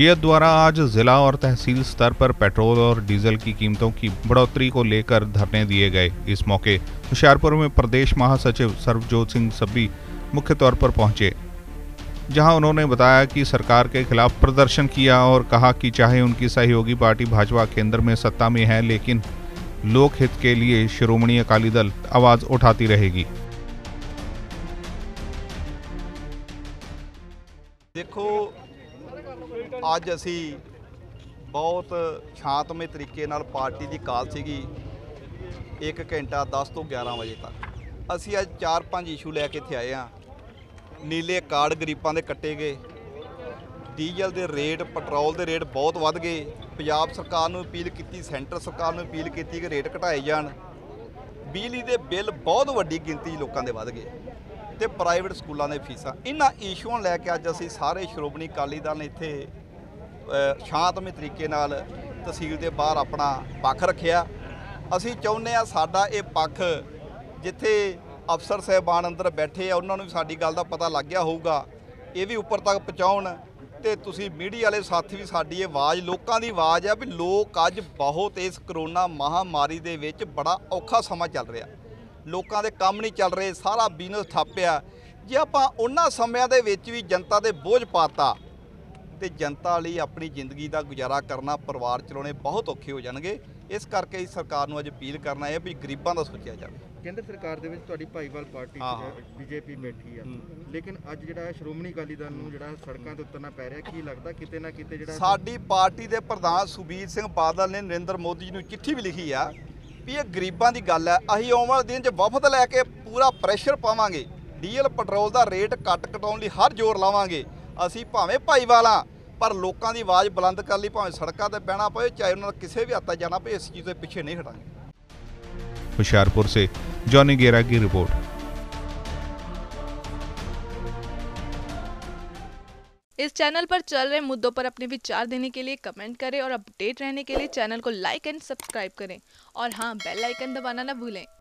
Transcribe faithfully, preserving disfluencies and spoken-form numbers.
शियत द्वारा आज जिला और तहसील स्तर पर पेट्रोल और डीजल की कीमतों की बढ़ोतरी को लेकर धरने दिए गए। इस मौके होशियारपुर में प्रदेश महासचिव सर्वजोत सिंह सब्बी मुख्य तौर पर पहुंचे, जहां उन्होंने बताया कि सरकार के खिलाफ प्रदर्शन किया और कहा कि चाहे उनकी सहयोगी पार्टी भाजपा केंद्र में सत्ता में है, लेकिन लोकहित के लिए शिरोमणी अकाली दल आवाज उठाती रहेगी। देखो, आज असी बहुत शांतमय तरीके नाल पार्टी की काल सीगी एक घंटा दस तो ग्यारह बजे तक। असी आज चार पांच इशू लैके इत्थे आए हाँ। नीले कार्ड गरीबां दे कट्टे गए, डीजल के रेट, पेट्रोल के रेट बहुत वध गए। पंजाब सरकार नूं अपील की, सेंटर सरकार नूं अपील की कि रेट घटाए जाण। बिजली के बिल बहुत वड्डी गिनती लोकां दे वध गए ते प्राइवेट स्कूलों के फीसा। इन्हां इशूआं लैके अज असीं सारे श्रोमणी अकाली दल इत्थे शांतमय तरीके नाल तहसील के बाहर अपना पक्ष रखिया। असीं चाहुंदे आ साडा ये पक्ष जिथे अफसर साहबान अंदर बैठे आ उन्हां नूं भी साडी गल दा पता लग गया होऊगा, ये भी उपर तक पहुँचाउण। ते तुसीं मीडिया वाले साथी भी साडी आवाज़, लोकां दी आवाज़ है भी लोग अज बहुत इस करोना महामारी दे विच बड़ा औखा समा चल रहा, लोगों के काम नहीं चल रहे, सारा बिजनेस ठप्पिया। जे आपां उन्हां समियां दे विच भी जनता दे बोझ पाता तो जनता लिए अपनी जिंदगी का गुजारा करना, परिवार चलाने बहुत औखे हो जाएंगे। इस करके सरकार नूं अज अपील करना है भी गरीबां दा सोचिया जाए। केंद्र सरकार दे विच तुहाडी भाईवाल पार्टी बीजेपी बैठी है, लेकिन अज जिहड़ा श्रोमणी अकाली दल नूं जिहड़ा सड़कां ते उतरना पै रिहा, की लगदा किते ना किते जिहड़ा साडी पार्टी दे प्रधान सुखबीर सिंह बादल ने नरेंद्र मोदी नूं चिट्ठी भी लिखी आ भी ये गरीबां दी गल है। असीं आउण वाले दिन च वफद लैके पूरा प्रैशर पावांगे, डीजल पेट्रोल दा रेट कट कटाउण लई हर जोर लावांगे। असीं भावें भाईवाल आं पर लोकां दी आवाज़ बुलंद करन लई भावें सड़कां ते बहना पवे, चाहे उन्हां नूं किसी भी हद तक जाना पवे, इस चीज़ तों पिछे नहीं हटांगे। होशियारपुर से जॉनी गेरा की रिपोर्ट। इस चैनल पर चल रहे मुद्दों पर अपने विचार देने के लिए कमेंट करें और अपडेट रहने के लिए चैनल को लाइक एंड सब्सक्राइब करें, और हाँ, बेल आइकन दबाना ना भूलें।